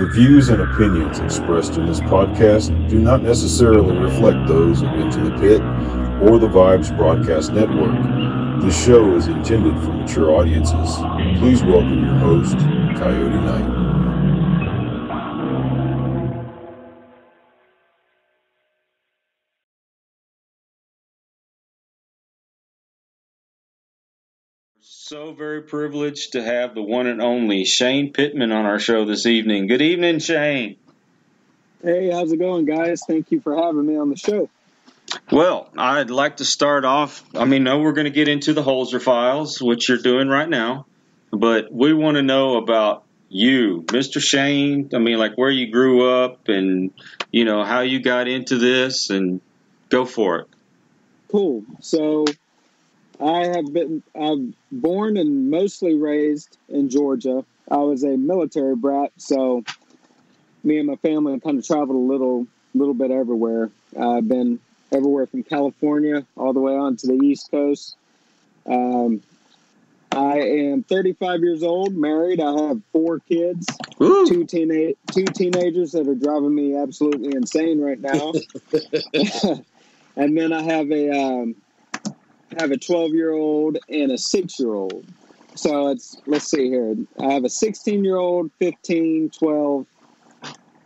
The views and opinions expressed in this podcast do not necessarily reflect those of Into the Pit or the Vibes Broadcast Network. This show is intended for mature audiences. Please welcome your host, Coyote Knight. So very privileged to have the one and only Shane Pittman on our show this evening. Good evening, Shane. Hey, how's it going, guys? Thank you for having me on the show. Well, I'd like to start off, we're going to get into the Holzer Files, which you're doing right now, but we want to know about you, Mr. Shane. Where you grew up and, how you got into this, and go for it. Cool. So I'm born and mostly raised in Georgia. I was a military brat, so me and my family kind of traveled a little bit everywhere. I've been everywhere from California all the way on to the East Coast. I am 35 years old, married. I have 4 kids, two teenagers that are driving me absolutely insane right now. And then I have a 12-year-old and a 6-year-old. So let's see here. I have a 16-year-old, 15, 12,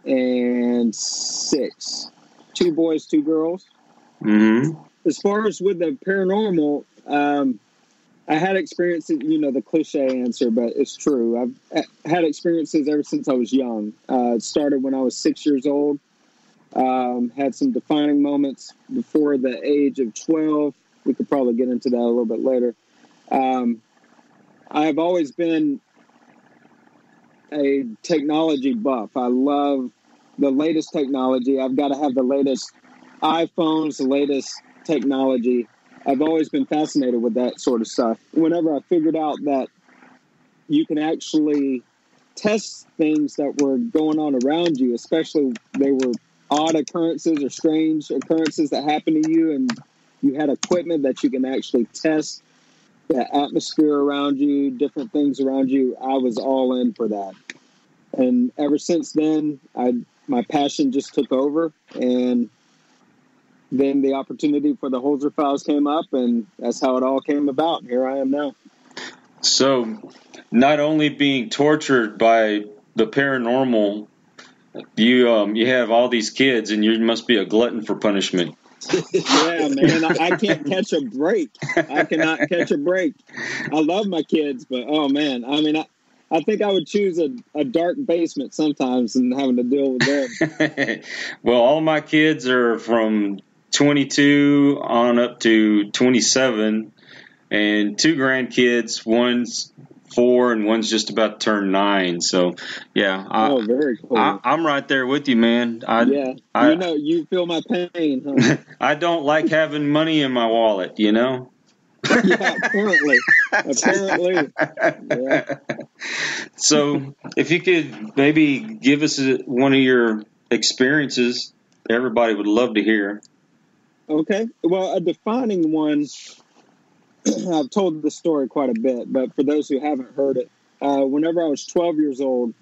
and 6. 2 boys, 2 girls. Mm-hmm. As far as with the paranormal, I had experiences, the cliche answer, but it's true. I've had experiences ever since I was young. It started when I was 6 years old. Had some defining moments before the age of 12. We could probably get into that a little bit later. I've always been a technology buff. I love the latest technology. I've got to have the latest iPhones, the latest technology. I've always been fascinated with that sort of stuff. Whenever I figured out that you can actually test things that were going on around you, especially they were odd occurrences or strange occurrences that happened to you, and you had equipment that you can actually test the atmosphere around you, different things around you. I was all in for that. And ever since then, my passion just took over. And then the opportunity for the Holzer Files came up, and that's how it all came about. Here I am now. So not only being tortured by the paranormal, you have all these kids, and you must be a glutton for punishment. Yeah, man, I can't catch a break. I cannot catch a break. I love my kids, but oh man, I think I would choose a dark basement sometimes than having to deal with them. Well, all my kids are from 22 on up to 27, and 2 grandkids. One's 4, and one's just about to turn 9. So, yeah. Very cool. I'm right there with you, man. You feel my pain, huh? I don't like having money in my wallet, Yeah, apparently. Yeah. So, if you could maybe give us one of your experiences, everybody would love to hear. Okay. Well, a defining one. I've told this story quite a bit, but for those who haven't heard it, whenever I was 12 years old,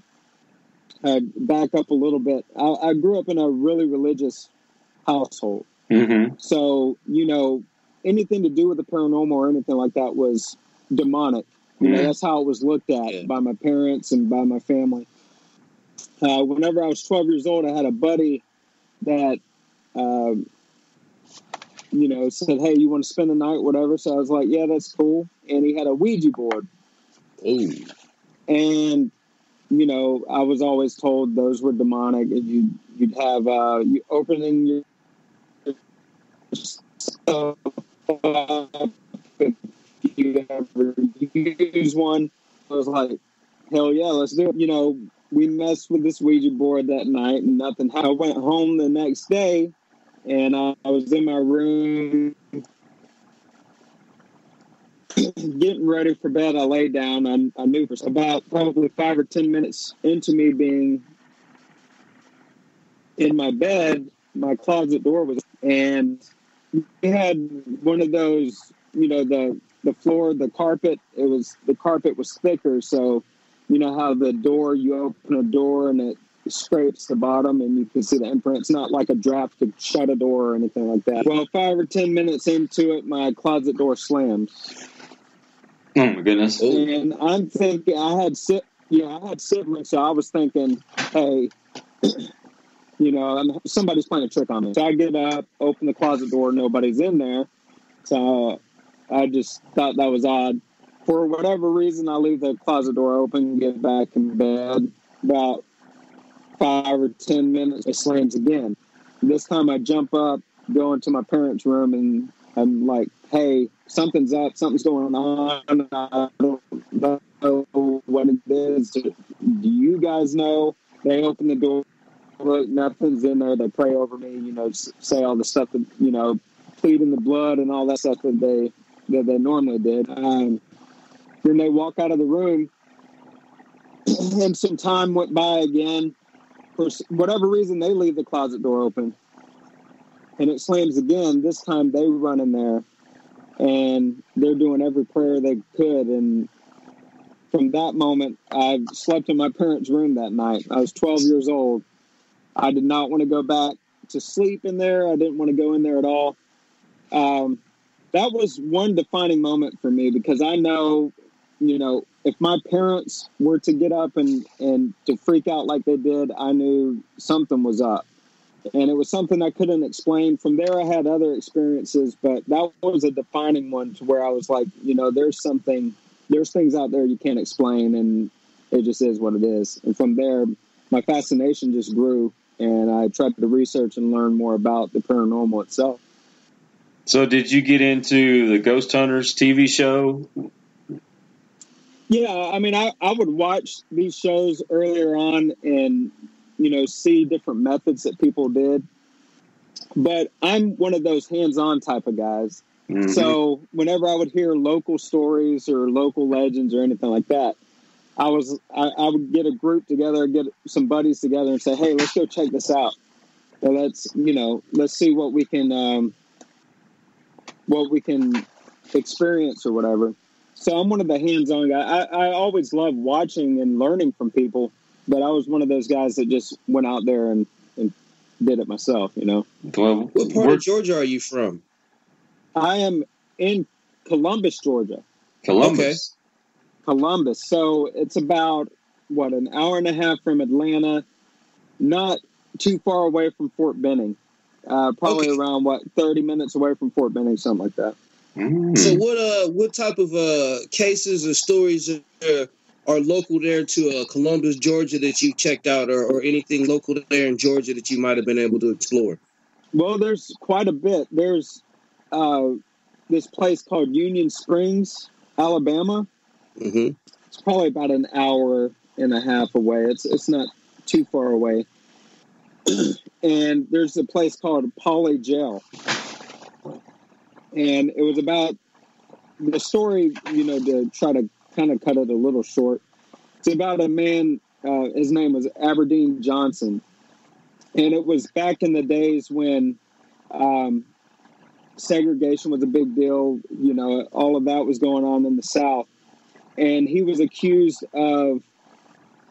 back up a little bit, I grew up in a really religious household. Mm-hmm. So, anything to do with the paranormal or anything like that was demonic. You know, that's how it was looked at by my parents and by my family. Whenever I was 12 years old, I had a buddy that said, hey, you want to spend the night, whatever. So I was like, yeah, that's cool. And he had a Ouija board. Ooh. And, I was always told those were demonic. And you'd have you opening your stuff up if you ever use one. I was like, hell yeah, let's do it. We messed with this Ouija board that night and nothing. I went home the next day. And I was in my room getting ready for bed. I lay down. I knew for about probably 5 or 10 minutes into me being in my bed, my closet door was, and we had one of those, the floor, the carpet. The carpet was thicker, so you know how the door, you open a door and it scrapes the bottom and you can see the imprint. It's not like a draft to shut a door or anything like that. Well, 5 or 10 minutes into it, my closet door slammed. Oh my goodness. And I'm thinking, I had siblings, so I was thinking, hey, you know, somebody's playing a trick on me. So I get up, open the closet door, nobody's in there. So I just thought that was odd. For whatever reason, I leave the closet door open, get back in bed. About 5 or 10 minutes, it slams again. This time I jump up, go into my parents' room, and I'm like, hey, something's up, something's going on. I don't know what it is. Do you guys know? They open the door, look, nothing's in there. They pray over me, you know, say all the stuff that, you know, plead in the blood and all that stuff that they normally did. Then they walk out of the room, and some time went by again. For whatever reason, they leave the closet door open, and it slams again. This time they run in there, and they're doing every prayer they could. And from that moment, I slept in my parents' room that night. I was 12 years old. I did not want to go back to sleep in there. I didn't want to go in there at all. That was one defining moment for me, because I know, you know, if my parents were to get up and to freak out like they did, I knew something was up. And it was something I couldn't explain. From there, I had other experiences, but that was a defining one to where I was like, you know, there's things out there you can't explain, and it just is what it is. And from there, my fascination just grew, and I tried to research and learn more about the paranormal itself. So did you get into the Ghost Hunters TV show? Yeah, I mean, I would watch these shows earlier on and, you know, see different methods that people did. But I'm one of those hands-on type of guys. Mm-hmm. So whenever I would hear local stories or local legends or anything like that, I would get a group together, get some buddies together and say, hey, let's go check this out. Or let's see what we can experience or whatever. So I'm one of the hands-on guys. I always love watching and learning from people, but I was one of those guys that just went out there and did it myself, you know? Well, what part of Georgia are you from? I am in Columbus, Georgia. Columbus. Okay. Columbus. So it's about, what, an hour and a half from Atlanta, not too far away from Fort Benning. Probably okay. Around, what, 30 minutes away from Fort Benning, something like that. Mm. So what type of cases or stories are local there to Columbus, Georgia that you checked out, or anything local there in Georgia that you might have been able to explore? Well, there's quite a bit. There's this place called Union Springs, Alabama. Mm-hmm. It's probably about an hour and a half away. It's not too far away. And there's a place called Pauly Jail. And it was about the story, you know, to try to kind of cut it a little short. It's about a man, his name was Aberdeen Johnson. And it was back in the days when segregation was a big deal. You know, all of that was going on in the South. And he was accused of,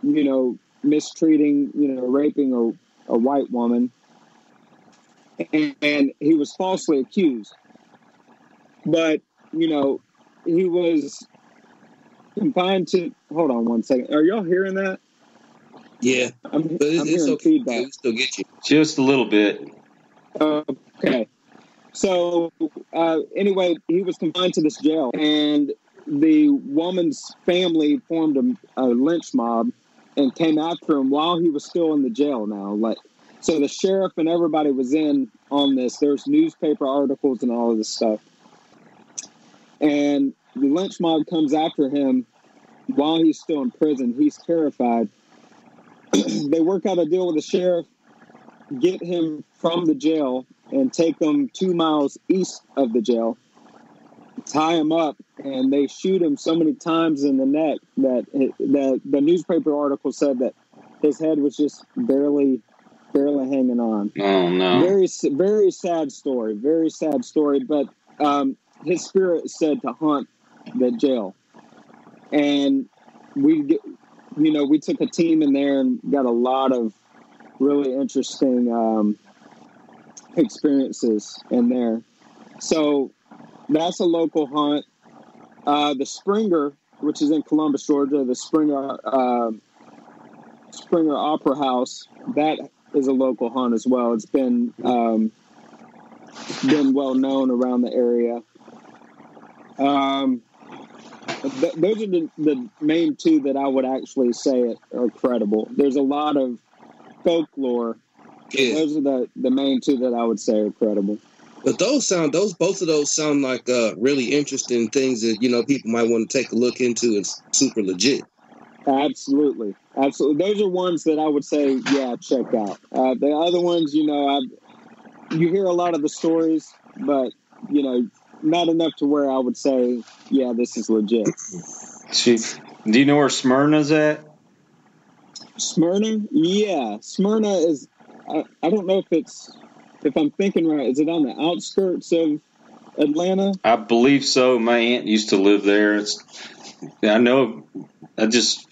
you know, mistreating, you know, raping a white woman, and he was falsely accused. But, you know, he was confined to... Hold on one second. Are y'all hearing that? Yeah. I'm hearing okay. Feedback. It'll still get you. Just a little bit. Okay. So, anyway, he was confined to this jail, and the woman's family formed a lynch mob and came after him while he was still in the jail now. Like, so the sheriff and everybody was in on this. There's newspaper articles and all of this stuff. And the lynch mob comes after him while he's still in prison. He's terrified. They work out a deal with the sheriff, get him from the jail, and take him 2 miles east of the jail, tie him up, and they shoot him so many times in the neck that the newspaper article said that his head was just barely hanging on. Oh, no. Very, very sad story. Very sad story, but... his spirit is said to haunt the jail, and we get, you know, we took a team in there and got a lot of really interesting experiences in there. So that's a local haunt. The Springer, which is in Columbus, Georgia, the Springer Opera House, that is a local haunt as well. It's been well known around the area. Those are the main two that I would actually say are credible. There's a lot of folklore. Yeah. Those are the main two that I would say are credible. But both of those sound like really interesting things that, you know, people might want to take a look into. It's super legit. Absolutely. Absolutely. Those are ones that I would say, yeah, check out. The other ones, you know, you hear a lot of the stories, but, you know, not enough to where I would say, yeah, this is legit. Do you know where Smyrna's at? Smyrna? Yeah. Smyrna is, I don't know if it's, if I'm thinking right, is it on the outskirts of Atlanta? I believe so. My aunt used to live there. I just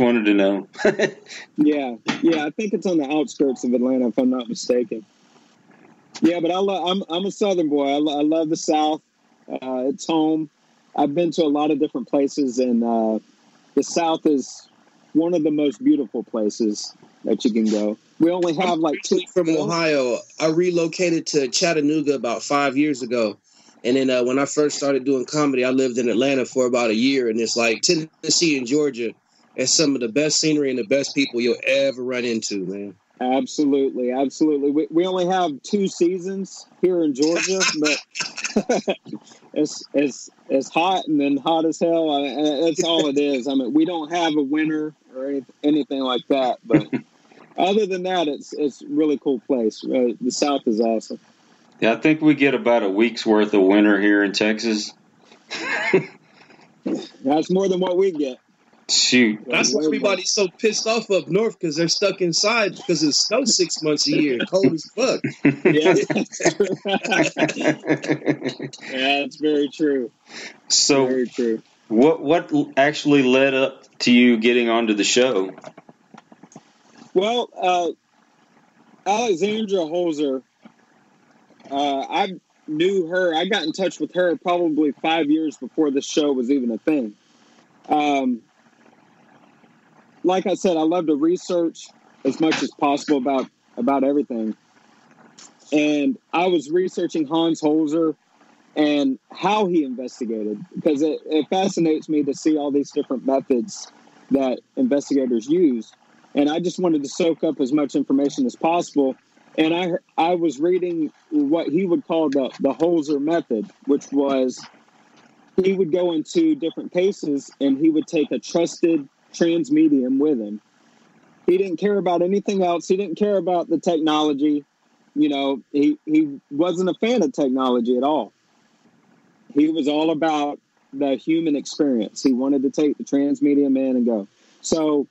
wanted to know. Yeah, I think it's on the outskirts of Atlanta, if I'm not mistaken. Yeah, but I'm a Southern boy. I love the South. It's home. I've been to a lot of different places, and the South is one of the most beautiful places that you can go. We only have like two. From Ohio, I relocated to Chattanooga about 5 years ago. And then when I first started doing comedy, I lived in Atlanta for about a year. And it's like Tennessee and Georgia is some of the best scenery and the best people you'll ever run into, man. Absolutely. Absolutely. We only have two seasons here in Georgia, but it's hot and then hot as hell. That's all it is. I mean, we don't have a winter or anything like that, but other than that, it's a really cool place. The South is awesome. Yeah, I think we get about a week's worth of winter here in Texas. That's more than what we get. Shoot. That's why everybody's so pissed off up north, because they're stuck inside because it snows 6 months a year. Cold as fuck. Yeah, that's very true. So very true. What actually led up to you getting onto the show? Well, Alexandra Holzer, I knew her. I got in touch with her probably 5 years before the show was even a thing. Like I said, I love to research as much as possible about everything. And I was researching Hans Holzer and how he investigated, because it fascinates me to see all these different methods that investigators use. And I just wanted to soak up as much information as possible. And I was reading what he would call the Holzer method, which was he would go into different cases and he would take a trusted trans medium with him. He didn't care about anything else. He didn't care about the technology. You know, he wasn't a fan of technology at all. He was all about the human experience. He wanted to take the trans medium in and go. So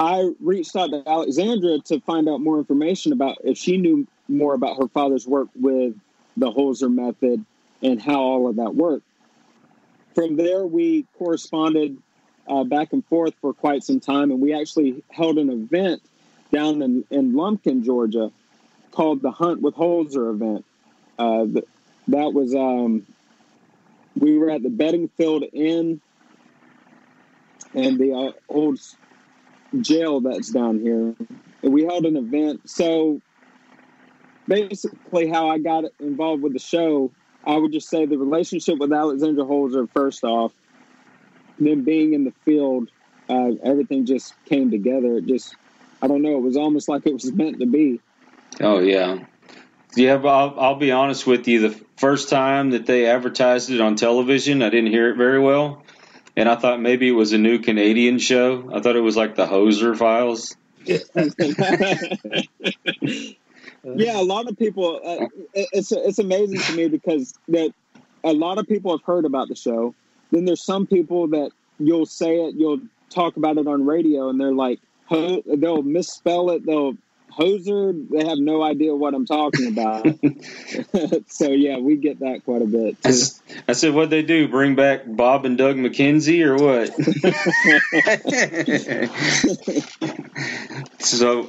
I reached out to Alexandra to find out more information about if she knew more about her father's work with the Holzer method and how all of that worked. From there, we corresponded back and forth for quite some time, and we actually held an event down in Lumpkin, Georgia, called the Hunt with Holzer event. That was we were at the Beddingfield Inn and the old jail that's down here, and we held an event. So basically how I got involved with the show, I would just say the relationship with Alexandra Holzer first off, then being in the field, everything just came together. It just, I don't know, it was almost like it was meant to be. Oh yeah. Yeah, but I'll be honest with you. The first time that they advertised it on television, I didn't hear it very well. And I thought maybe it was a new Canadian show. I thought it was like the Holzer Files. Yeah, a lot of people. It's amazing to me because that a lot of people have heard about the show. Then there's some people that you'll say it, you'll talk about it on radio, and they'll misspell it. They'll Holzer, they have no idea what I'm talking about. So, yeah, we get that quite a bit, too. I said, what'd they do, bring back Bob and Doug McKenzie or what? So,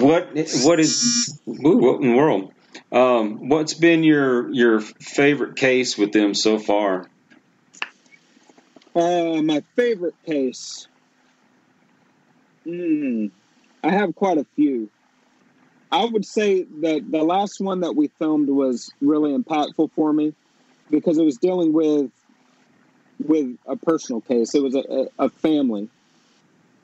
what in the world? What's been your favorite case with them so far? My favorite case? I have quite a few. I would say that the last one that we filmed was really impactful for me because it was dealing with a personal case. It was a family.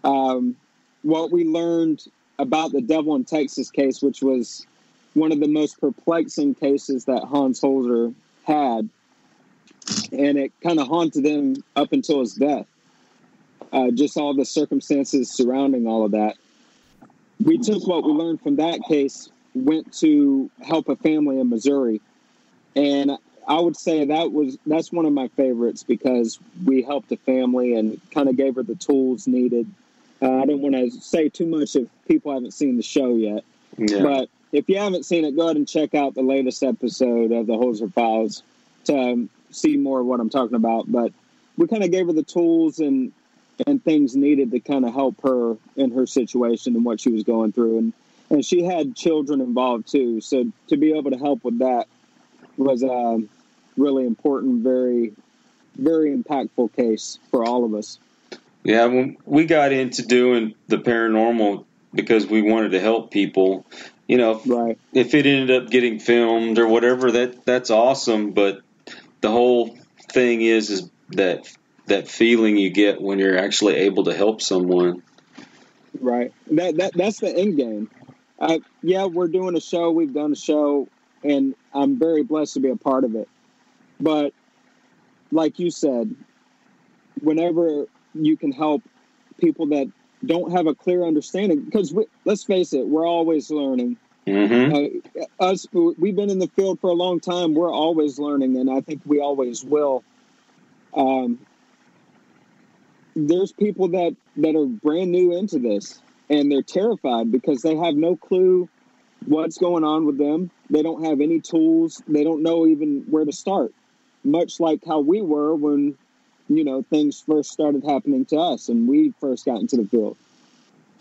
What we learned about the Devil in Texas case, which was one of the most perplexing cases that Hans Holzer had, and it kind of haunted him up until his death. Just all the circumstances surrounding all of that. We took what we learned from that case, went to help a family in Missouri. And I would say that's one of my favorites because we helped a family and kind of gave her the tools needed. I don't want to say too much if people haven't seen the show yet. Yeah. But if you haven't seen it, go ahead and check out the latest episode of The Holzer Files to see more of what I'm talking about. But we kind of gave her the tools and things needed to kind of help her in her situation and what she was going through. And she had children involved too. So to be able to help with that was a really important, very, very impactful case for all of us. Yeah. When we got into doing the paranormal because we wanted to help people, you know, right. If it ended up getting filmed or whatever, that's awesome. But the whole thing is that feeling you get when you're actually able to help someone. Right. That's the end game. We're doing a show. We've done a show, and I'm very blessed to be a part of it. But like you said, whenever you can help people that don't have a clear understanding, because let's face it, we're always learning. Mm-hmm. We've been in the field for a long time. We're always learning, and I think we always will. There's people that are brand new into this, and they're terrified because they have no clue what's going on with them. They don't have any tools. They don't know even where to start, much like how we were when, you know, things first started happening to us and we first got into the field.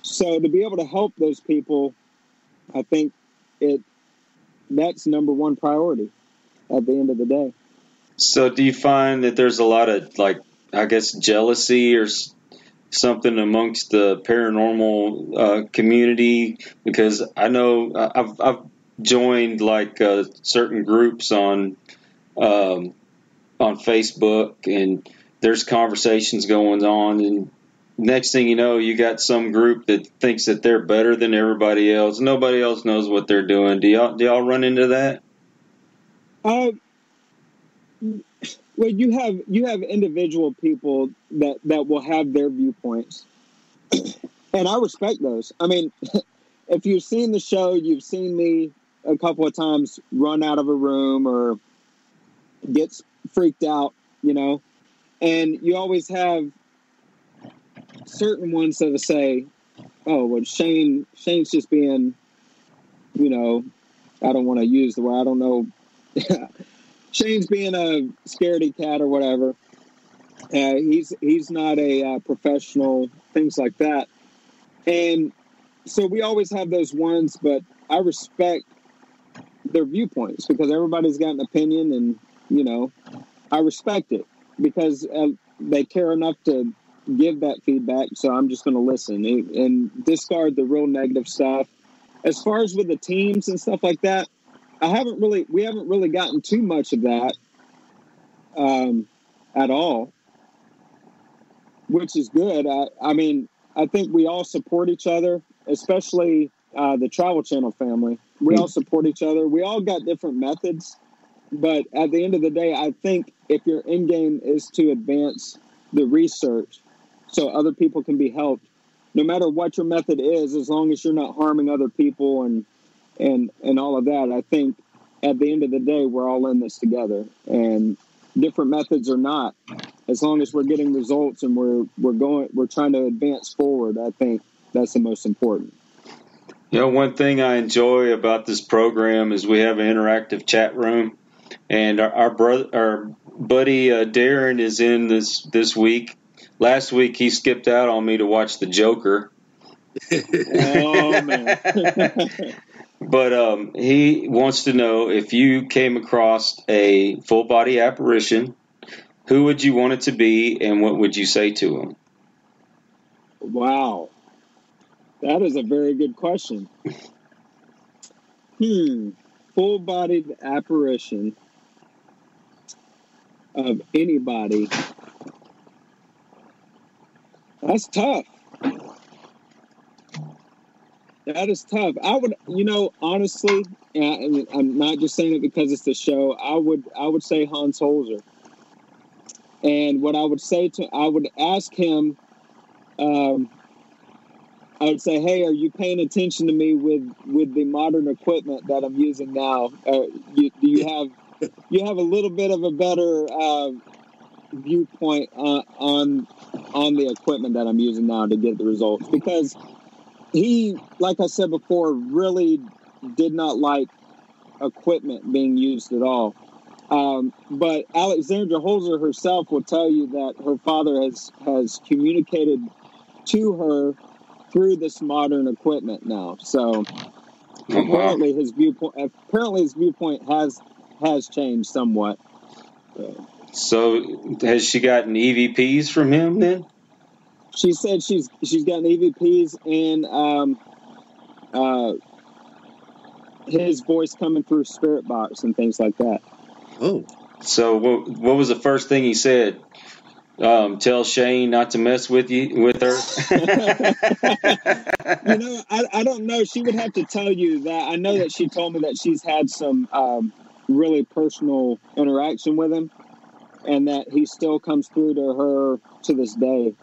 So to be able to help those people, I think that's number one priority at the end of the day. So do you find that there's a lot of, like, I guess, jealousy or something amongst the paranormal community? Because I know I've joined like certain groups on Facebook, and there's conversations going on, and next thing you know, you got some group that thinks that they're better than everybody else. Nobody else knows what they're doing. Do y'all run into that? Well, you have individual people that will have their viewpoints, and I respect those. I mean, if you've seen the show, you've seen me a couple of times run out of a room or get freaked out, you know, and you always have certain ones that will say, oh, well, Shane's just being, you know, I don't want to use the word, I don't know. Shane's being a scaredy cat or whatever. He's not a professional, things like that. And so we always have those ones, but I respect their viewpoints because everybody's got an opinion, and, you know, I respect it because they care enough to give that feedback. So I'm just going to listen and discard the real negative stuff. As far as with the teams and stuff like that, we haven't really gotten too much of that at all, which is good. I mean, I think we all support each other, especially the Travel Channel family. We all support each other. We all got different methods, but at the end of the day, I think if your end game is to advance the research so other people can be helped, no matter what your method is, as long as you're not harming other people and all of that, I think at the end of the day, we're all in this together, and different methods or not, as long as we're getting results and we're trying to advance forward, I think that's the most important. You know, one thing I enjoy about this program is we have an interactive chat room, and our buddy Darren is in this week. Last week he skipped out on me to watch The Joker. Oh man! But he wants to know, if you came across a full body apparition, who would you want it to be, and what would you say to him? Wow, that is a very good question. Full bodied apparition of anybody. That's tough. That is tough. I would, you know, honestly, and I'm not just saying it because it's the show, I would say Hans Holzer. And what I would say to, I would ask him, I would say, hey, are you paying attention to me with the modern equipment that I'm using now? Do you have a little bit of a better viewpoint on the equipment that I'm using now to get the results? Because he, like I said before, really did not like equipment being used at all. But Alexandra Holzer herself will tell you that her father has communicated to her through this modern equipment now. So apparently his viewpoint has changed somewhat. So has she gotten EVPs from him then? She said she's gotten EVPs and his voice coming through spirit box and things like that. Oh, so what was the first thing he said? Tell Shane not to mess with her. You know, I don't know. She would have to tell you that. I know that she told me that she's had some really personal interaction with him, and that he still comes through to her to this day.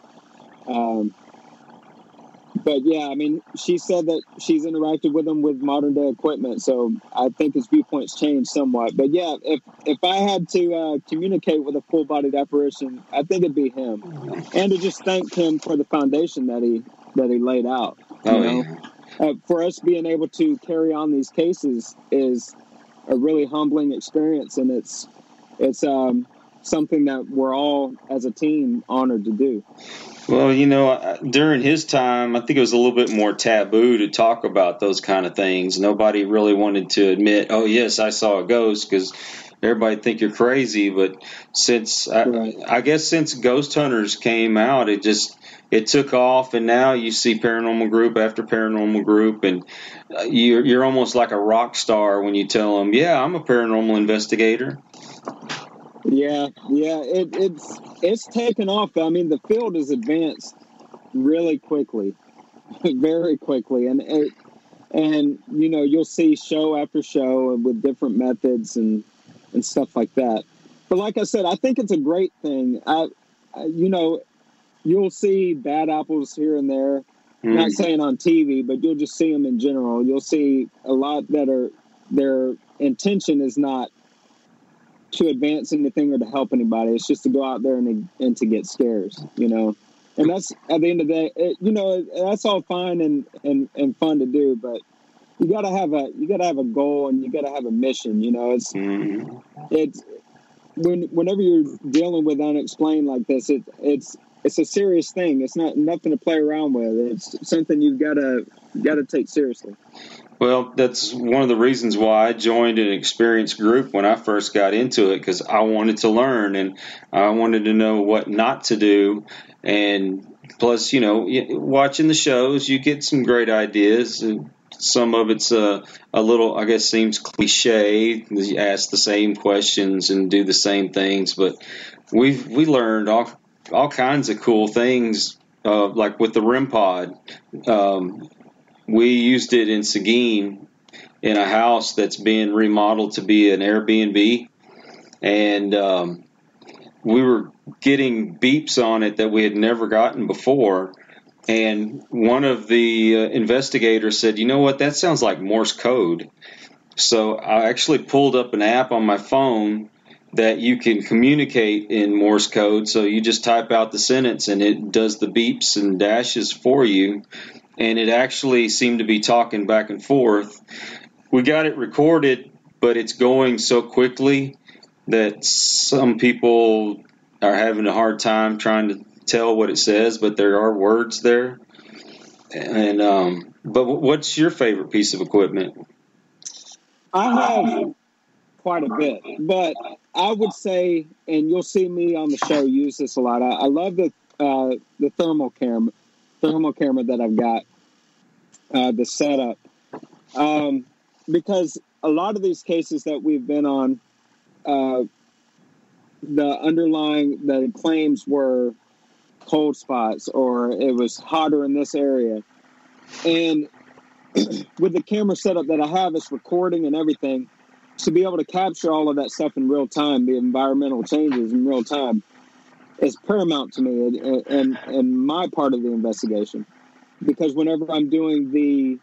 But yeah, I mean, she said that she's interacted with him with modern day equipment, so I think his viewpoint's changed somewhat. But yeah, if I had to communicate with a full bodied apparition, I think it'd be him, and to just thank him for the foundation that he laid out. For us being able to carry on these cases is a really humbling experience, and it's something that we're all as a team honored to do. Well, you know, during his time, I think it was a little bit more taboo to talk about those kind of things. Nobody really wanted to admit, oh, yes, I saw a ghost, because everybody think you're crazy. But I guess since Ghost Hunters came out, it took off. And now you see paranormal group after paranormal group. And you're almost like a rock star when you tell them, yeah, I'm a paranormal investigator. Yeah, it's taken off. I mean, the field has advanced really quickly, very quickly, and you know, you'll see show after show with different methods and stuff like that. But like I said, I think it's a great thing. I you know, you'll see bad apples here and there. Mm. Not saying on TV, but you'll just see them in general. You'll see a lot that are, their intention is not to advance anything or to help anybody. It's just to go out there and to get scares, you know. And that's, at the end of the day, you know, that's all fine and fun to do, but you gotta have a goal, and you gotta have a mission, you know. It's whenever you're dealing with unexplained like this, it's a serious thing. It's not nothing to play around with. It's something you've gotta take seriously. Well, that's one of the reasons why I joined an experienced group when I first got into it, because I wanted to learn and I wanted to know what not to do. And plus, you know, watching the shows, you get some great ideas. Some of it's a little, I guess, seems cliche. You ask the same questions and do the same things. But we learned all kinds of cool things, like with the REM pod. We used it in Seguin in a house that's being remodeled to be an Airbnb, and we were getting beeps on it that we had never gotten before. And one of the investigators said, you know what, that sounds like Morse code. So I actually pulled up an app on my phone that you can communicate in Morse code. So you just type out the sentence and it does the beeps and dashes for you. and it actually seemed to be talking back and forth. We got it recorded, but it's going so quickly that some people are having a hard time trying to tell what it says, but there are words there. And but what's your favorite piece of equipment? I have quite a bit, but I would say, and you'll see me on the show use this a lot, I love the thermal camera that I've got, the setup, because a lot of these cases that we've been on, the claims were cold spots or it was hotter in this area. And with the camera setup that I have, it's recording and everything, to be able to capture all of that stuff in real time, the environmental changes in real time, is paramount to me and my part of the investigation. Because whenever I'm doing the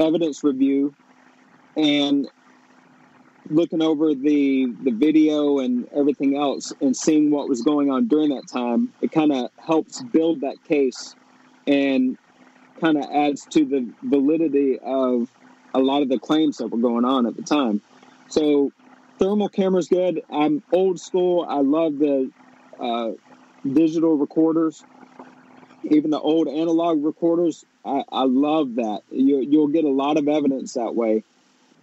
evidence review and looking over the video and everything else and seeing what was going on during that time, it kind of helps build that case and kind of adds to the validity of a lot of the claims that were going on at the time. So thermal camera's good. I'm old school. I love the digital recorders, even the old analog recorders. I love that. You'll get a lot of evidence that way,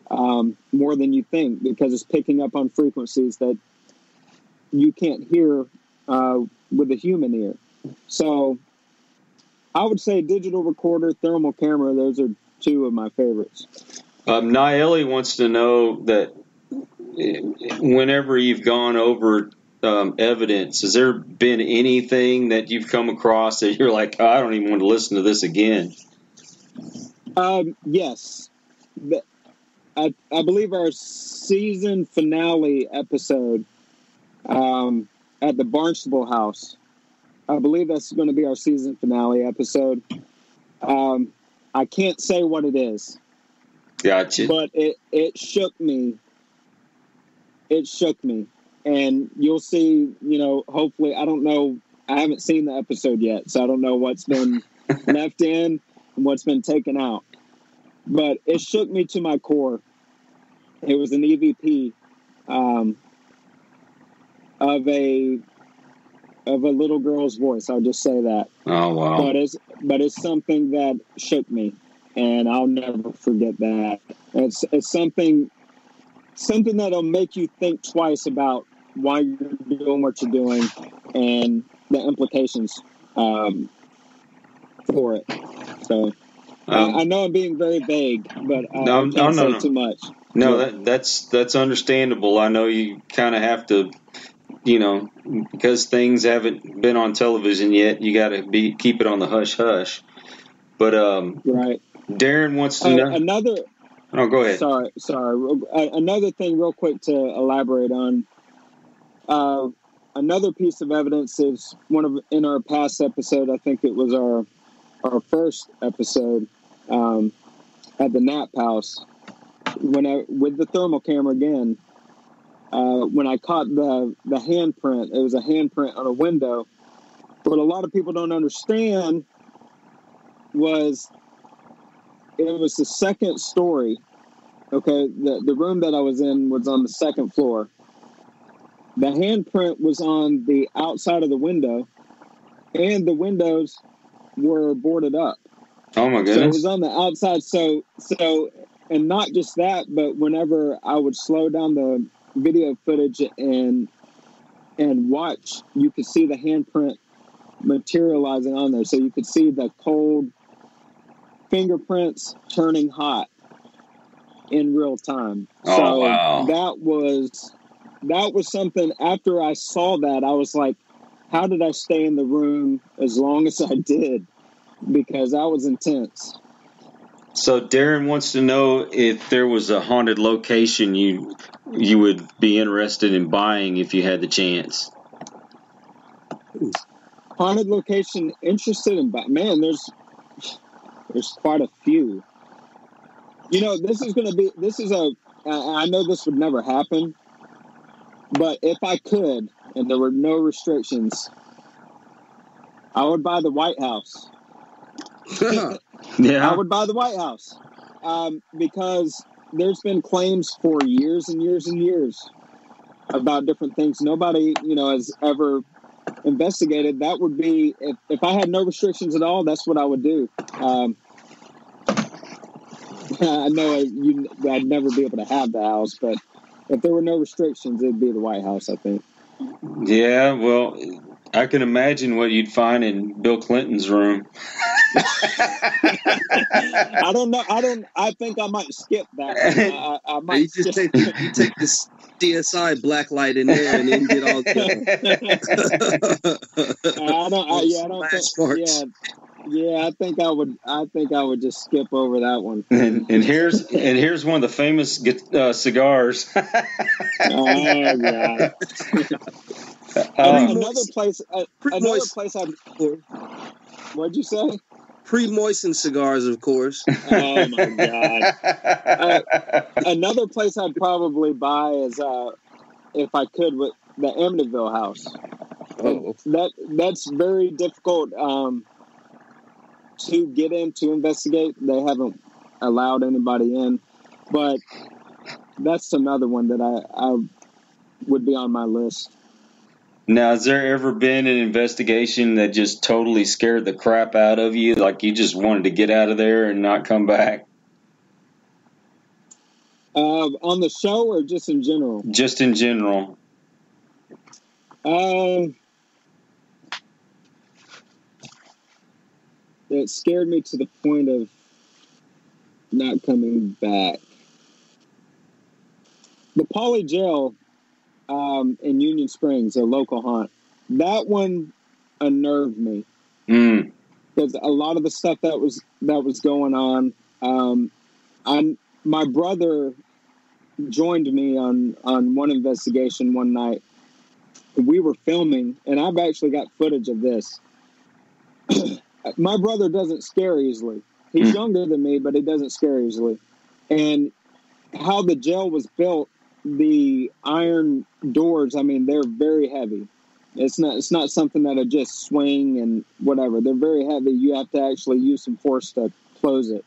more than you think, because it's picking up on frequencies that you can't hear with a human ear. So I would say digital recorder, thermal camera, those are two of my favorites. Naeli wants to know that whenever you've gone over evidence, has there been anything that you've come across that you're like, oh, I don't even want to listen to this again? Yes. I believe our season finale episode at the Barnstable House, I believe that's going to be our season finale episode. I can't say what it is. Gotcha. But it shook me. It shook me. And you'll see, hopefully, I don't know. I haven't seen the episode yet, so I don't know what's been left in and what's been taken out. But it shook me to my core. It was an EVP of a little girl's voice. I'll just say that. Oh, wow. But it's something that shook me, and I'll never forget that. It's something that'll make you think twice about why you're doing what you're doing and the implications for it. So I know I'm being very vague, but I can't say too much. No, that's understandable. I know you kind of have to, because things haven't been on television yet, you got to keep it on the hush-hush. But right. Darren wants to know. Another... Oh, go ahead. Sorry. Another thing real quick to elaborate on. Another piece of evidence is in our past episode, I think it was our first episode at the NAP house, with the thermal camera again, when I caught the handprint, it was a handprint on a window. But what a lot of people don't understand was it was the second story. Okay, the room that I was in was on the second floor. The handprint was on the outside of the window, and the windows were boarded up. Oh my goodness! So it was on the outside. So, and not just that, but whenever I would slow down the video footage and watch, you could see the handprint materializing on there. So you could see the cold fingerprints turning hot in real time. Oh, so wow. That was something. After I saw that, I was like, how did I stay in the room as long as I did? Because that was intense. So Darren wants to know if there was a haunted location you would be interested in buying if you had the chance. Haunted location interested in buying? Man, there's quite a few. I know this would never happen, but if I could and there were no restrictions, I would buy the White House. Yeah. I would buy the White House because there's been claims for years and years and years about different things. Nobody, you know, has ever investigated. That would be, if I had no restrictions at all, that's what I would do. I know I'd never be able to have the house, but if there were no restrictions, it'd be the White House, I think. Yeah, well, I can imagine what you'd find in Bill Clinton's room. I don't know. I think I might skip that. I might you take this DSI blacklight in there and then get all the. I think I would just skip over that one. And here's one of the famous cigars. Oh God. Another place I've. What'd you say? Pre-moistened cigars, of course. Oh my God! Another place I'd probably buy is if I could, with the Amityville house. Oh. That's very difficult to get in to investigate. They haven't allowed anybody in, but that's another one that I would be on my list. Now, has there ever been an investigation that just totally scared the crap out of you? Like you just wanted to get out of there and not come back? On the show or just in general? Just in general. It scared me to the point of not coming back. The Pauly Jail... in Union Springs, a local haunt. That one unnerved me because a lot of the stuff that was going on. My brother joined me on one investigation one night. We were filming, and I've actually got footage of this. My brother doesn't scare easily. He's younger than me, but he doesn't scare easily. And how the jail was built, the iron doors, I mean, they're very heavy. It's not something that'll just swing and whatever. They're very heavy. You have to actually use some force to close it.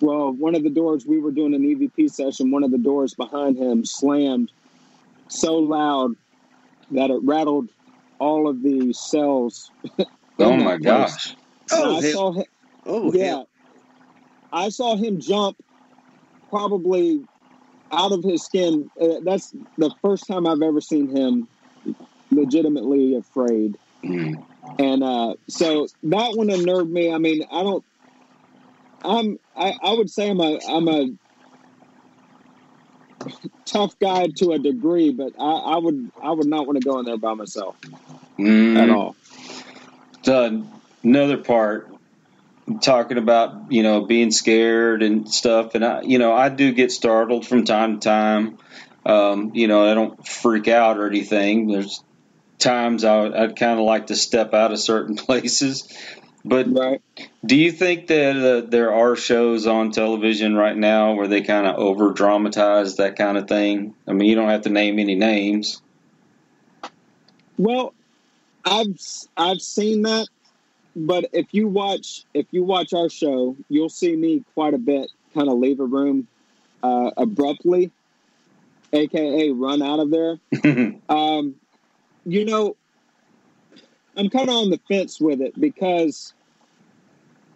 Well, one of the doors, we were doing an EVP session, one of the doors behind him slammed so loud that it rattled all of the cells. Oh my gosh. I saw him jump probably out of his skin. That's the first time I've ever seen him legitimately afraid. And so that one unnerved me. I mean, I would say I'm a tough guy to a degree, but I would not want to go in there by myself at all. So another part, talking about, you know, being scared and stuff, and I do get startled from time to time. I don't freak out or anything. There's times I'd kind of like to step out of certain places. But right. Do you think that there are shows on television right now where they kind of over dramatize that kind of thing? I mean, you don't have to name any names. Well, I've seen that. But if you watch our show, you'll see me quite a bit kind of leave a room abruptly, a.k.a. run out of there. I'm kind of on the fence with it because,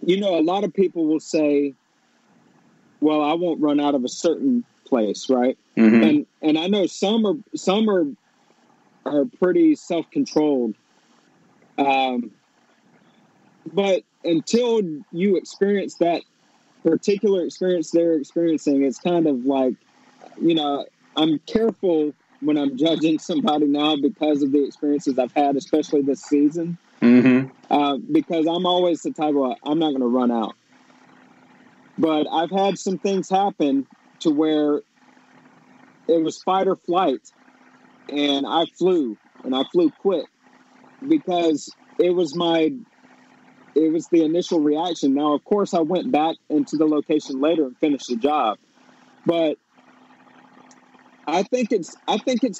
you know, a lot of people will say, well, I won't run out of a certain place, right? Mm-hmm. And I know some are pretty self-controlled. But until you experience that particular experience they're experiencing, it's kind of like, you know, I'm careful when I'm judging somebody now because of the experiences I've had, especially this season, because I'm always the type of, I'm not going to run out. But I've had some things happen to where it was fight or flight, and I flew quick because it was the initial reaction. Now, of course, I went back into the location later and finished the job. But I think it's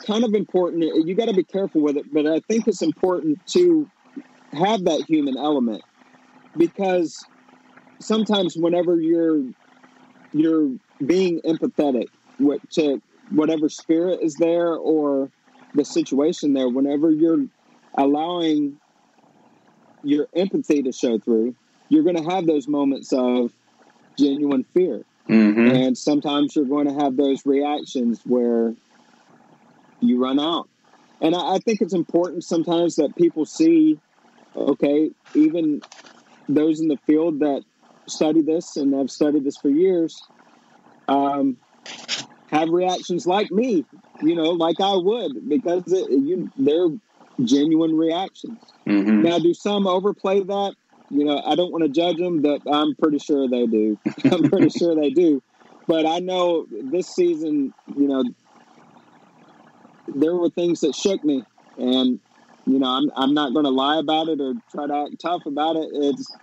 kind of important. You got to be careful with it, but I think it's important to have that human element because sometimes whenever you're being empathetic to whatever spirit is there or the situation there, whenever you're allowing your empathy to show through, you're going to have those moments of genuine fear. Mm-hmm. And sometimes you're going to have those reactions where you run out. And I think it's important sometimes that people see, okay, even those in the field that study this and have studied this for years, have reactions like me, you know, like I would, because they're genuine reactions. Mm-hmm. Now, do some overplay that? You know, I don't want to judge them, but I'm pretty sure they do. I'm pretty sure they do. But I know this season, you know, there were things that shook me, and you know, I'm not going to lie about it or try to act tough about it.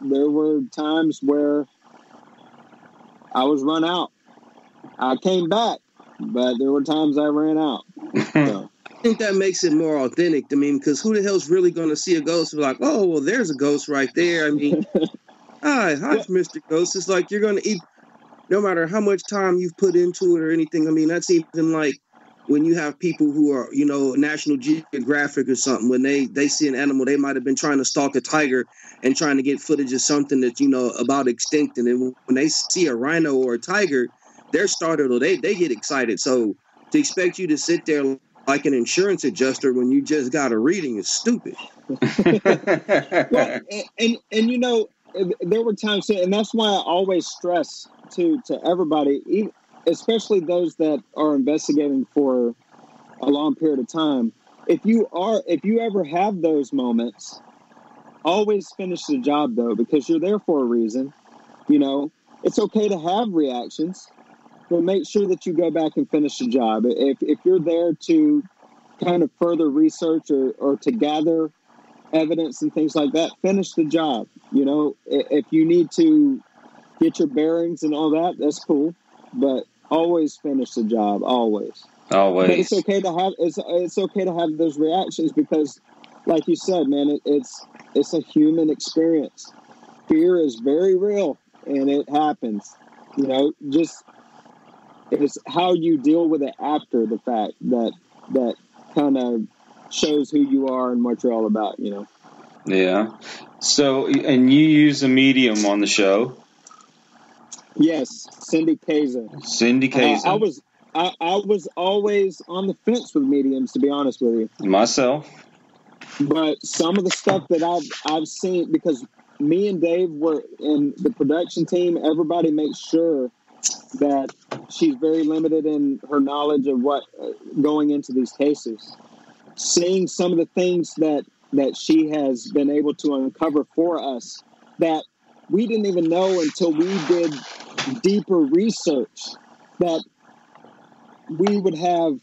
There were times where I was run out. I came back, but there were times I ran out. So. I think that makes it more authentic. I mean, because who the hell's really going to see a ghost and be like, oh, well, there's a ghost right there. I mean, hi, Mr. Ghost. It's like you're going to eat, no matter how much time you've put into it or anything. I mean, that's even like when you have people who are, you know, National Geographic or something, when they see an animal, they might have been trying to stalk a tiger and trying to get footage of something that's, you know, about extinct. And then when they see a rhino or a tiger, they're startled or they get excited. So to expect you to sit there like an insurance adjuster when you just got a reading is stupid. Well, and you know, there were times, and that's why I always stress to everybody, especially those that are investigating for a long period of time, if you ever have those moments, always finish the job though, because you're there for a reason. You know, it's okay to have reactions, but make sure that you go back and finish the job. If you're there to kind of further research or to gather evidence and things like that, finish the job. You know, if you need to get your bearings and all that, that's cool. But always finish the job. Always. But it's okay to have it's okay to have those reactions because, like you said, man, it's a human experience. Fear is very real, and it happens. You know, just. It's how you deal with it after the fact that kind of shows who you are and what you're all about, you know? Yeah. So, and you use a medium on the show? Yes, Cindy Kaza. Cindy Kaza. I was always on the fence with mediums, to be honest with you. Myself. But some of the stuff that I've seen, because me and Dave were in the production team, everybody makes sure that she's very limited in her knowledge of what going into these cases. Seeing some of the things that she has been able to uncover for us that we didn't even know until we did deeper research, that we would have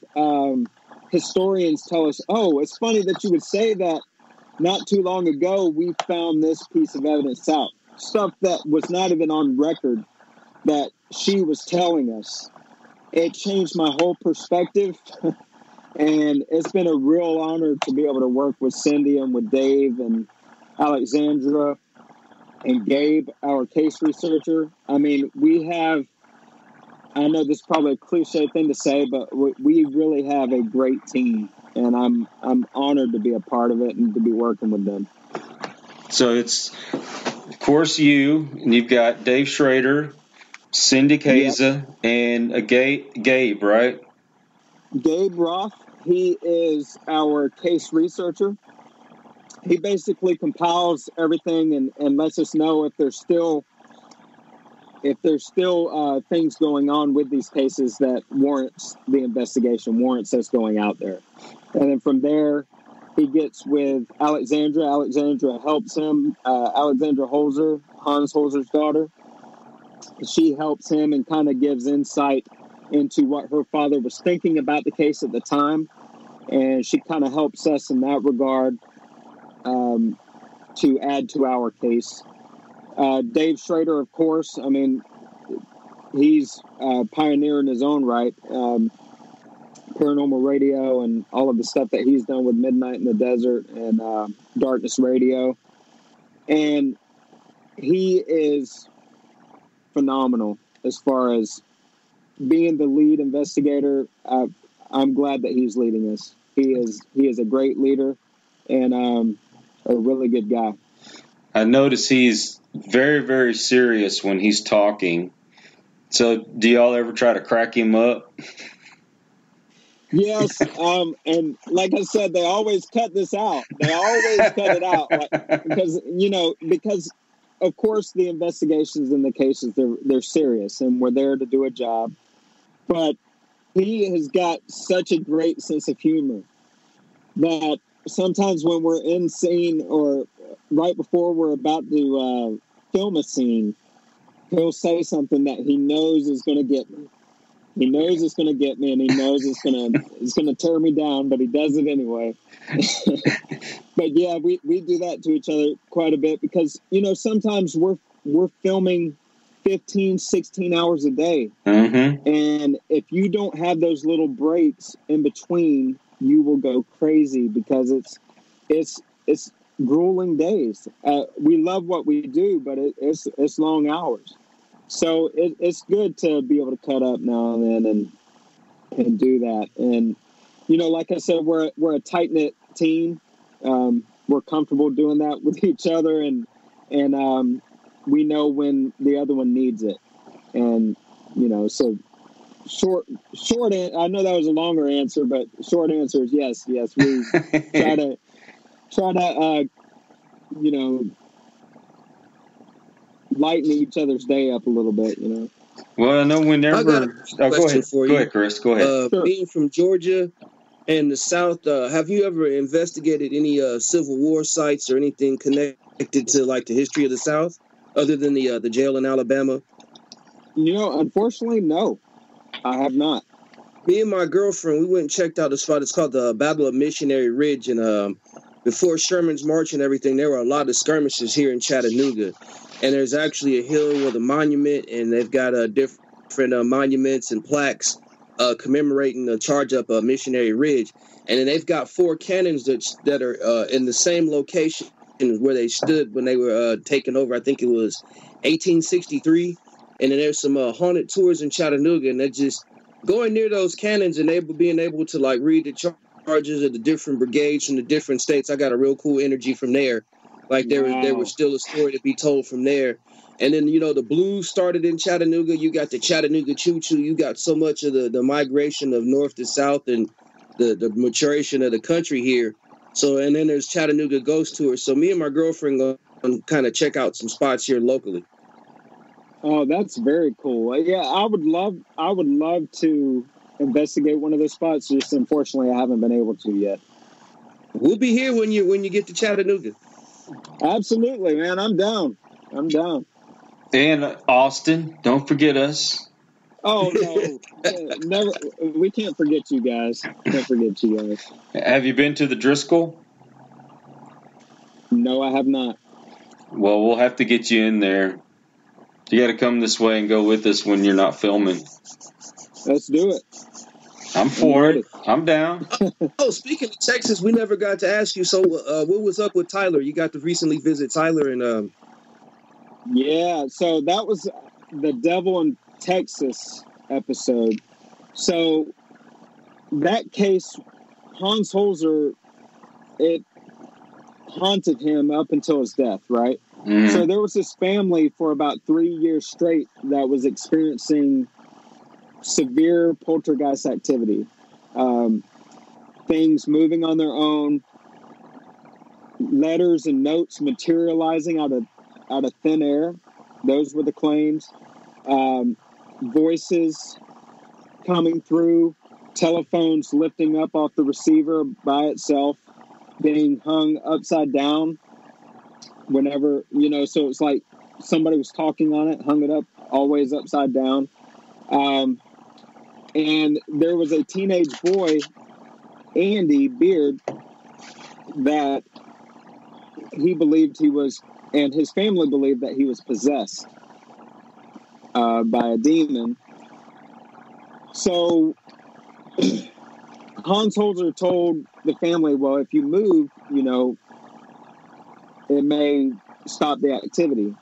historians tell us, oh, it's funny that you would say that, not too long ago we found this piece of evidence out. Stuff that was not even on record that she was telling us. It changed my whole perspective. And it's been a real honor to be able to work with Cindy and with Dave and Alexandra and Gabe, our case researcher. I mean, I know this is probably a cliche thing to say, but we really have a great team, and I'm honored to be a part of it and to be working with them. So it's, of course, and you've got Dave Schrader, Cindy Kaza, yep, and Gabe, right? Gabe Roth, he is our case researcher. He basically compiles everything and lets us know if there's still things going on with these cases that warrants the investigation, warrants us going out there. And then from there, he gets with Alexandra. Alexandra helps him. Alexandra Holzer, Hans Holzer's daughter. She helps him and kind of gives insight into what her father was thinking about the case at the time. And she kind of helps us in that regard to add to our case. Dave Schrader, of course, I mean, he's a pioneer in his own right. Paranormal radio and all of the stuff that he's done with Midnight in the Desert and Darkness Radio. And he is phenomenal as far as being the lead investigator. I'm glad that he's leading us. He is a great leader and a really good guy. I notice he's very, very serious when he's talking. So do y'all ever try to crack him up? Yes, and like I said, they always cut this out. They always cut it out because of course the investigations and the cases they're serious and we're there to do a job. But he has got such a great sense of humor that sometimes when we're in scene or right before we're about to film a scene, he'll say something that he knows is going to get me. He knows it's going to get me, and he knows it's going to tear me down, but he does it anyway. But yeah, we do that to each other quite a bit because, sometimes we're filming 15, 16 hours a day. Mm-hmm. And if you don't have those little breaks in between, you will go crazy because it's grueling days. We love what we do, but it's long hours. So it's good to be able to cut up now and then and do that. And, like I said, we're a tight-knit team. We're comfortable doing that with each other, and we know when the other one needs it. And, so short. I know that was a longer answer, but short answer is yes. We try to lighten each other's day up a little bit, Well, I know whenever. I got a question for you. Go ahead, Chris. Go ahead. Sure. Being from Georgia and the South, have you ever investigated any Civil War sites or anything connected to like the history of the South, other than the jail in Alabama? Unfortunately, no, I have not. Me and my girlfriend, we went and checked out a spot. It's called the Battle of Missionary Ridge, and before Sherman's March and everything, there were a lot of skirmishes here in Chattanooga. And there's actually a hill with a monument, and they've got different monuments and plaques commemorating the charge up Missionary Ridge. And then they've got four cannons that are in the same location where they stood when they were taken over. I think it was 1863. And then there's some haunted tours in Chattanooga, and they're just going near those cannons and being able to like read the charges of the different brigades from the different states. I got a real cool energy from there. Like there was still a story to be told from there. And then, the blues started in Chattanooga. You got the Chattanooga Choo Choo. You got so much of the migration of north to south and the maturation of the country here. So, and then there's Chattanooga Ghost Tour. So me and my girlfriend go and kind of check out some spots here locally. Oh, that's very cool. Yeah, I would love to investigate one of those spots. Just unfortunately, I haven't been able to yet. We'll be here when you get to Chattanooga. Absolutely, man. I'm down. And Austin, don't forget us. Oh, no. Never. We can't forget you guys. Have you been to the Driscoll? No, I have not. Well, we'll have to get you in there. You got to come this way and go with us when you're not filming. Let's do it. I'm for it. I'm down. Oh, speaking of Texas, we never got to ask you. So, what was up with Tyler? You got to recently visit Tyler, and yeah. So that was the Devil in Texas episode. So that case, Hans Holzer, it haunted him up until his death, right? Mm. So there was this family for about 3 years straight that was experiencing severe poltergeist activity, things moving on their own, letters and notes materializing out of thin air. Those were the claims. Voices coming through, telephones lifting up off the receiver by itself, being hung upside down whenever, so it's like somebody was talking on it, hung it up, always upside down. And there was a teenage boy, Andy Beard, that he believed he was, and his family believed that he was possessed by a demon. So Hans Holzer told the family, well, if you move, it may stop the activity.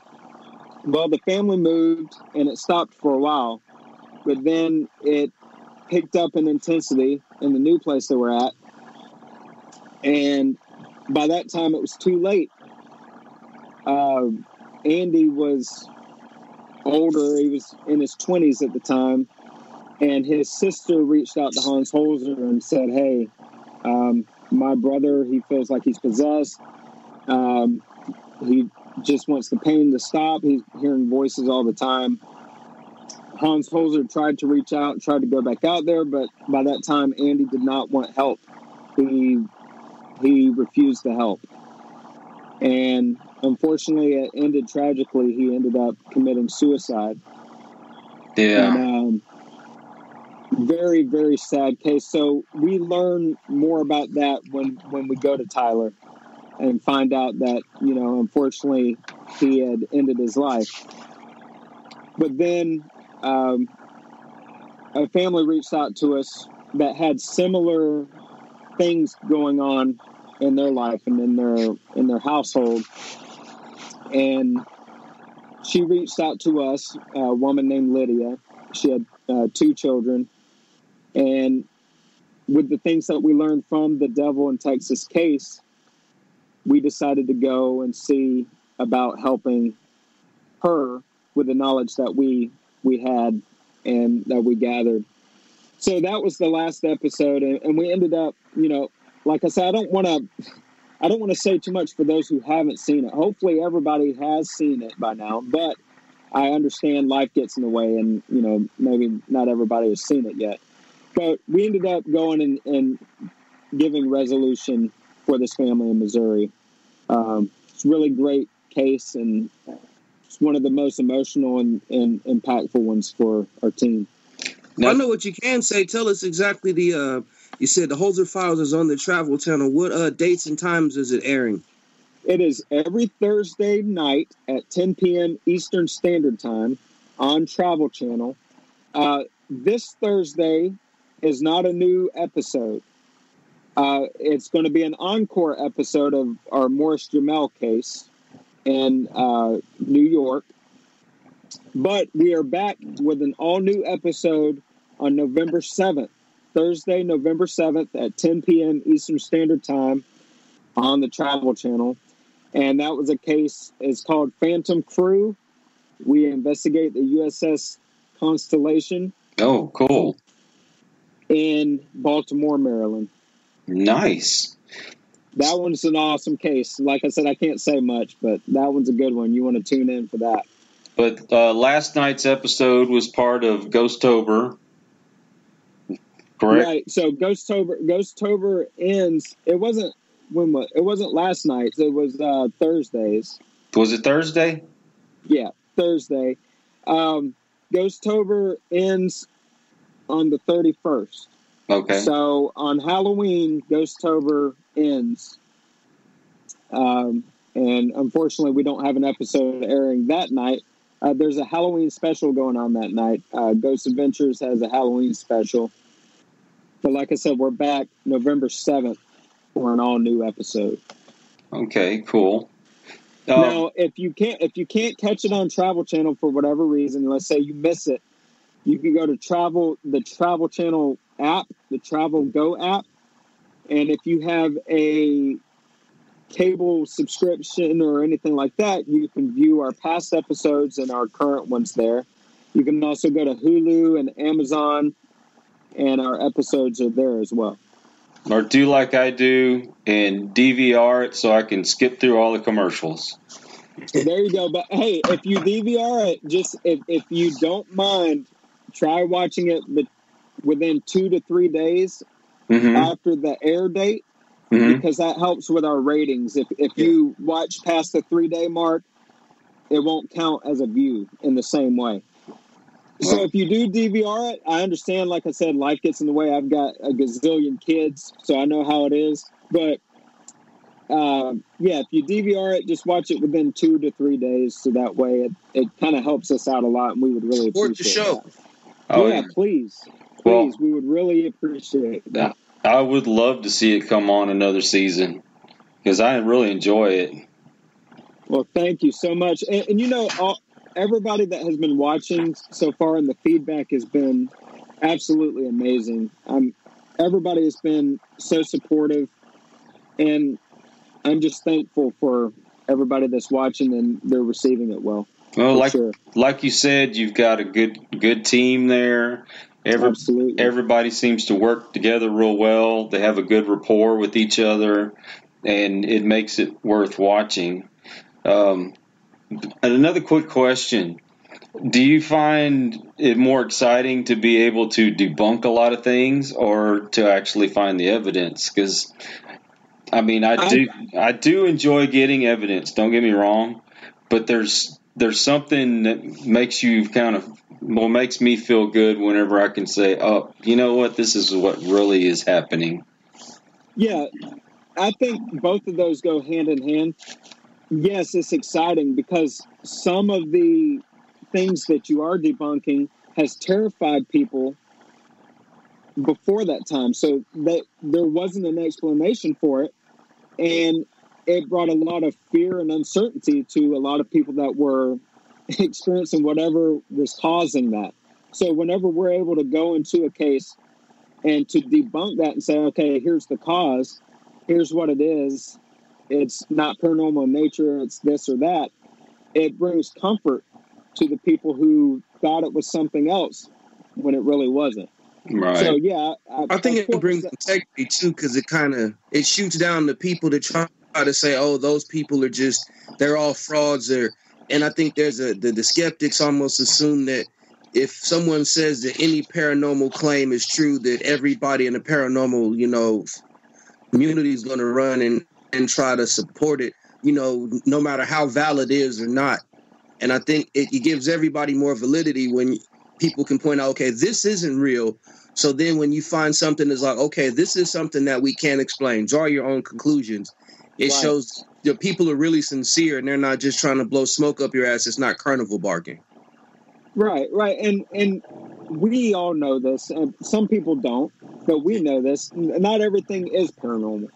Well, the family moved, and it stopped for a while, but then it picked up in intensity in the new place that we're at, and by that time, it was too late. Andy was older. He was in his 20s at the time, and his sister reached out to Hans Holzer and said, hey, my brother, he feels like he's possessed. He just wants the pain to stop. He's hearing voices all the time. Hans Holzer tried to reach out, tried to go back out there, but by that time, Andy did not want help. He refused to help. And unfortunately, it ended tragically. He ended up committing suicide. Yeah. And, very, very sad case. So we learn more about that when we go to Tyler and find out that, you know, unfortunately, he had ended his life. But then a family reached out to us that had similar things going on in their life and in their household. And she reached out to us, a woman named Lydia. She had 2 children. And with the things that we learned from the Devil in Texas case, we decided to go and see about helping her with the knowledge that we had and that we gathered. So that was the last episode. And we ended up, you know, like I said, I don't want to say too much for those who haven't seen it. Hopefully everybody has seen it by now, but I understand life gets in the way and, you know, maybe not everybody has seen it yet. But we ended up going and giving resolution for this family in Missouri. It's a really great case, and it's one of the most emotional and impactful ones for our team. Now, I know what you can say. Tell us exactly the you said the Holzer Files is on the Travel Channel. What dates and times is it airing? It is every Thursday night at 10 p.m. Eastern Standard Time on Travel Channel. This Thursday is not a new episode. It's going to be an encore episode of our Morris Jamel case in New York. But we are back with an all-new episode on November 7th, Thursday, November 7th at 10 p.m. Eastern Standard Time on the Travel Channel. And that was a case, it's called Phantom Crew. We investigate the USS Constellation. Oh, cool. In Baltimore, Maryland. Nice. That one's an awesome case. Like I said, I can't say much, but that one's a good one. You want to tune in for that. But last night's episode was part of Ghosttober, correct? Right. So Ghosttober ends. It wasn't last night. It was Thursdays. Was it Thursday? Yeah, Thursday. Ghosttober ends on the 31st. Okay. So on Halloween, Ghosttober ends. And unfortunately, we don't have an episode airing that night. There's a Halloween special going on that night. Ghost Adventures has a Halloween special. But like I said, we're back November 7th for an all-new episode. Okay, cool. Now, if you can't catch it on Travel Channel for whatever reason, let's say you miss it, you can go to the Travel Channel app, the Travel Go app, and if you have a cable subscription or anything like that, you can view our past episodes and our current ones there. You can also go to Hulu and Amazon, and our episodes are there as well. Or do like I do and DVR it so I can skip through all the commercials. There you go. But hey, if you DVR it, just if you don't mind, try watching it within 2 to 3 days after the air date. Mm-hmm. Because that helps with our ratings. If you watch past the 3-day mark, it won't count as a view in the same way. So if you do DVR it, I understand, like I said, life gets in the way. I've got a gazillion kids, so I know how it is. But, if you DVR it, just watch it within 2 to 3 days. So that way it kind of helps us out a lot, and we would really appreciate it. Support the show. Oh, yeah, please. Please, we would really appreciate that. I would love to see it come on another season because I really enjoy it. Well, thank you so much. And you know, everybody that has been watching so far, and the feedback has been absolutely amazing. Everybody has been so supportive, and I'm just thankful for everybody that's watching, and they're receiving it well. Well, like you said, you've got a good team there. Absolutely. Everybody seems to work together real well. They have a good rapport with each other, and it makes it worth watching. And another quick question. Do you find it more exciting to be able to debunk a lot of things, or to actually find the evidence? Because, I mean, I do enjoy getting evidence, don't get me wrong, but there's something that makes you makes me feel good whenever I can say, oh, you know what, this is what really is happening. Yeah, I think both of those go hand in hand. Yes, it's exciting because some of the things that you are debunking has terrified people before that time. So that there wasn't an explanation for it, and it brought a lot of fear and uncertainty to a lot of people that were experiencing whatever was causing that. So whenever we're able to go into a case and to debunk that and say, okay, here's the cause, here's what it is, it's not paranormal in nature, it's this or that, it brings comfort to the people who thought it was something else when it really wasn't. Right. So, yeah. I think it brings integrity, too, because it shoots down the people that try to say, oh, those people are just, they're all frauds. And I think there's the skeptics almost assume that if someone says that any paranormal claim is true, that everybody in the paranormal, community is going to run and try to support it, no matter how valid it is or not. And I think it gives everybody more validity when people can point out, okay, this isn't real. So then when you find something that's like, okay, this is something that we can't explain, draw your own conclusions. It right. shows the people are really sincere, and they're not just trying to blow smoke up your ass. It's not carnival barking. Right. And we all know this. And some people don't, but we know this. Not everything is paranormal.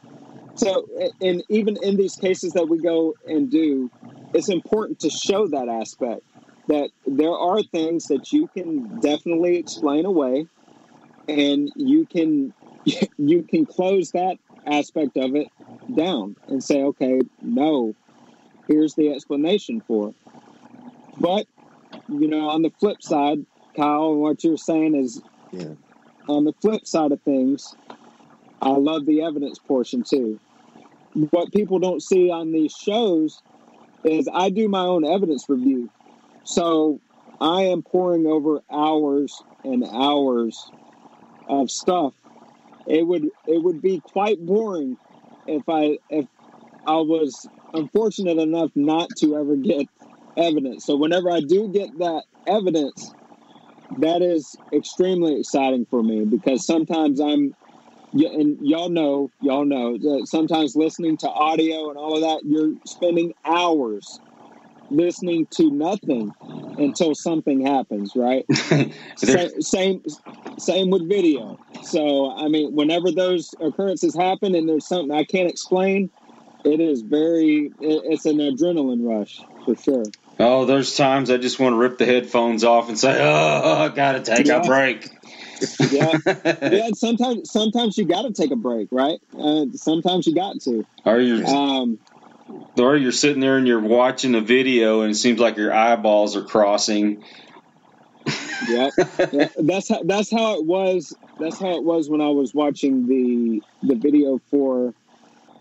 So, and even in these cases that we go and do, it's important to show that aspect, that there are things that you can definitely explain away, and you can close that aspect of it down and say, okay, no, here's the explanation for it. But, on the flip side, Kyle, what you're saying is, yeah. On the flip side of things, I love the evidence portion too. What people don't see on these shows is I do my own evidence review. So I am pouring over hours and hours of stuff. It would be quite boring if I was unfortunate enough not to ever get evidence. So whenever I do get that evidence, that is extremely exciting for me, because sometimes and y'all know, sometimes listening to audio and all of that, you're spending hours listening to nothing until something happens, right? same with video. So, I mean, whenever those occurrences happen and there's something I can't explain, it's an adrenaline rush for sure. Oh, there's times I just want to rip the headphones off and say, oh, I gotta take a break. Yeah. Sometimes you gotta take a break, right? Sometimes you got to. Or you're sitting there and you're watching a video, and it seems like your eyeballs are crossing. Yeah. That's how it was. That's how it was when I was watching the video for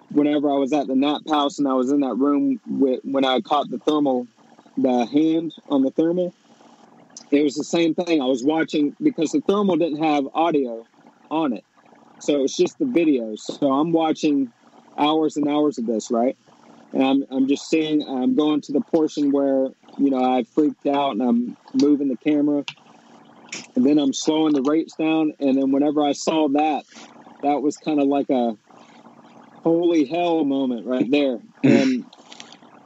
whenever I was at the NAP house, and I was in that room when I caught the hand on the thermal. It was the same thing. I was watching because the thermal didn't have audio on it, so it was just the video. So I'm watching hours and hours of this, right? And I'm going to the portion where, I freaked out and I'm moving the camera, and then I'm slowing the rates down. And then whenever I saw that was kind of like a holy hell moment right there. And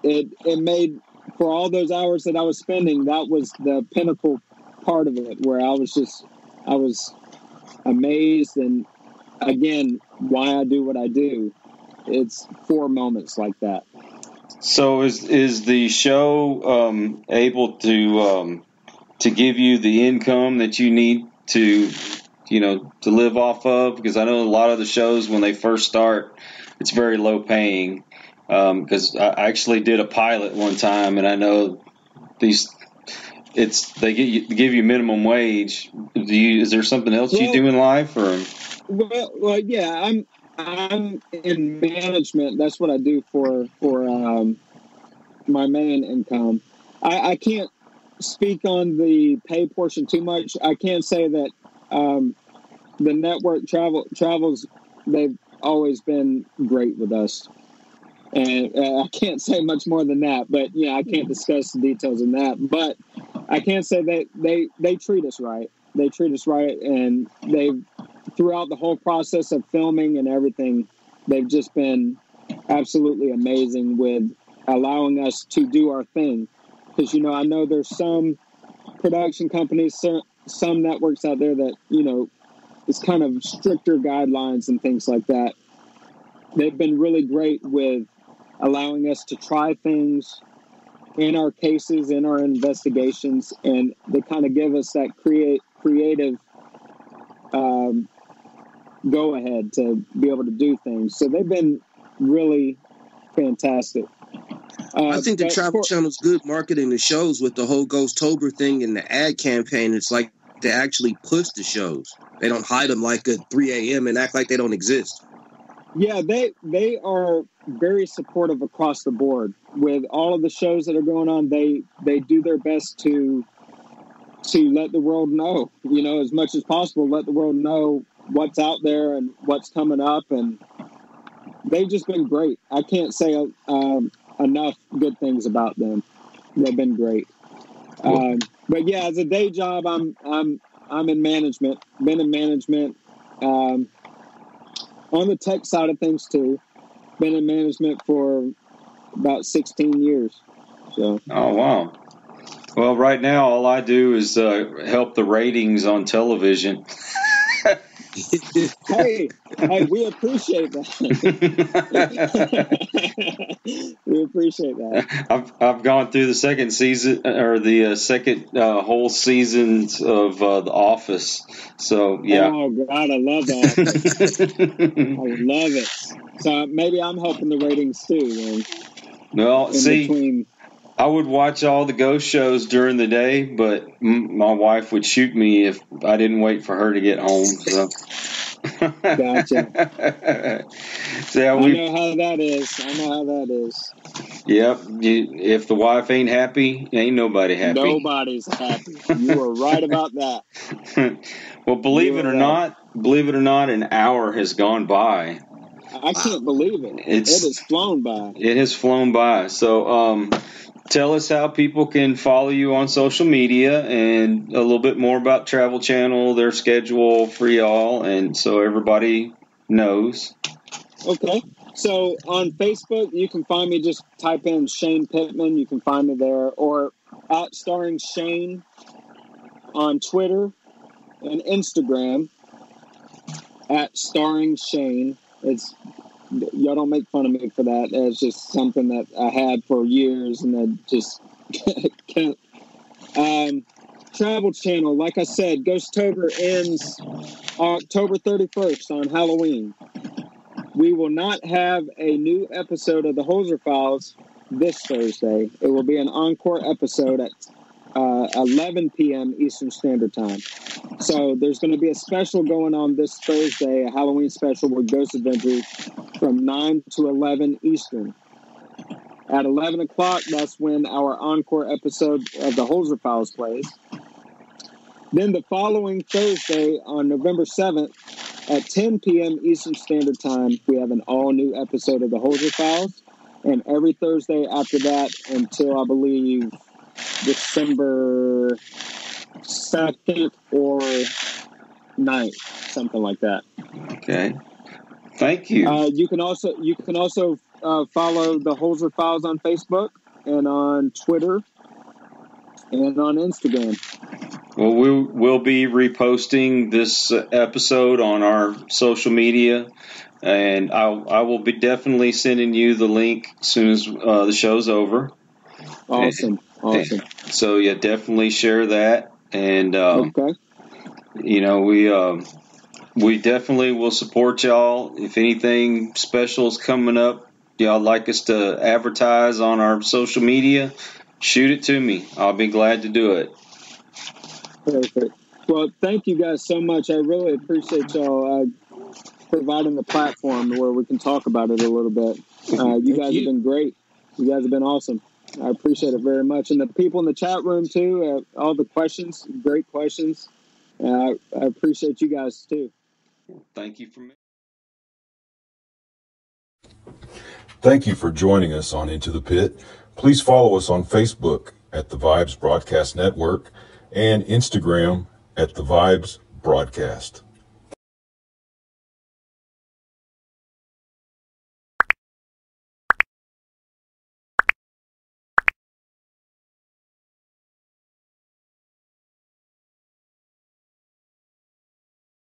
it made, for all those hours that I was spending, that was the pinnacle part of it, where I was amazed. And again, why I do what I do. It's 4 moments like that. So is the show able to give you the income that you need to, you know, to live off of? Because I know a lot of the shows when they first start, it's very low paying. Because I actually did a pilot one time, and I know they give you minimum wage. Is there something else you do in life, or? Well, yeah, I'm in management. That's what I do for my main income. I can't speak on the pay portion too much. I can say that the network travels. They've always been great with us, and I can't say much more than that. But yeah, I can't discuss the details in that. But I can say that they treat us right. They treat us right, and they've. Throughout the whole process of filming and everything, they've just been absolutely amazing with allowing us to do our thing. Because, you know, I know there's some production companies, some networks out there that, you know, it's kind of stricter guidelines and things like that. They've been really great with allowing us to try things in our cases, in our investigations, and they kind of give us that creative go ahead to be able to do things. So they've been really fantastic. I think the Travel Channel's good marketing the shows with the whole Ghosttober thing and the ad campaign. It's like they actually push the shows. They don't hide them like at 3 a.m. and act like they don't exist. Yeah, they are very supportive across the board. With all of the shows that are going on, they do their best to let the world know, you know, as much as possible, let the world know what's out there and what's coming up. And they've just been great. I can't say enough good things about them. They've been great. But yeah, as a day job, I'm in management, been in management, on the tech side of things too, been in management for about 16 years. So, oh, wow. Well, right now, all I do is help the ratings on television. hey, we appreciate that. We appreciate that. I've gone through the second season, or the second whole seasons of The Office. So, yeah. Oh, God, I love that. I love it. So maybe I'm helping the ratings, too. Well, between. I would watch all the ghost shows during the day, but my wife would shoot me if I didn't wait for her to get home. So. Gotcha. So I know how that is. Yep. If the wife ain't happy, ain't nobody happy. Nobody's happy. You were right about that. Well, believe it or not, an hour has gone by. I can't believe it. It has flown by. It has flown by. So, tell us how people can follow you on social media and a little bit more about Travel Channel, their schedule for y'all, and so everybody knows. Okay. So on Facebook, you can find me. Just type in Shane Pittman. You can find me there. Or at Starring Shane on Twitter and Instagram at Starring Shane. It's... Y'all don't make fun of me for that. It's just something that I had for years, and I just can't. Travel Channel, like I said, Ghosttober ends October 31st on Halloween. We will not have a new episode of The Holzer Files this Thursday. It will be an encore episode at 11 p.m. Eastern Standard Time. So there's going to be a special going on this Thursday, a Halloween special with Ghost Adventures from 9 to 11 Eastern. At 11 o'clock, that's when our encore episode of The Holzer Files plays. Then the following Thursday on November 7th at 10 p.m. Eastern Standard Time, we have an all-new episode of The Holzer Files. And every Thursday after that until, I believe... December 2nd or 9th, something like that. Okay. Thank you. You can also follow the Holzer Files on Facebook and on Twitter and on Instagram. Well, we will be reposting this episode on our social media, and I will be definitely sending you the link as soon as the show's over. Awesome. And so, yeah, definitely share that, and okay. You know, we definitely will support y'all. If anything special is coming up, y'all like us to advertise on our social media, shoot it to me. I'll be glad to do it. Perfect. Well, thank you guys so much. I really appreciate y'all providing the platform where we can talk about it a little bit. You guys have been great. You guys have been awesome. I appreciate it very much. And the people in the chat room, too, all the questions, great questions. I appreciate you guys, too. Thank you for me. Thank you for joining us on Into the Pit. Please follow us on Facebook at the Vibes Broadcast Network and Instagram at the Vibes Broadcast.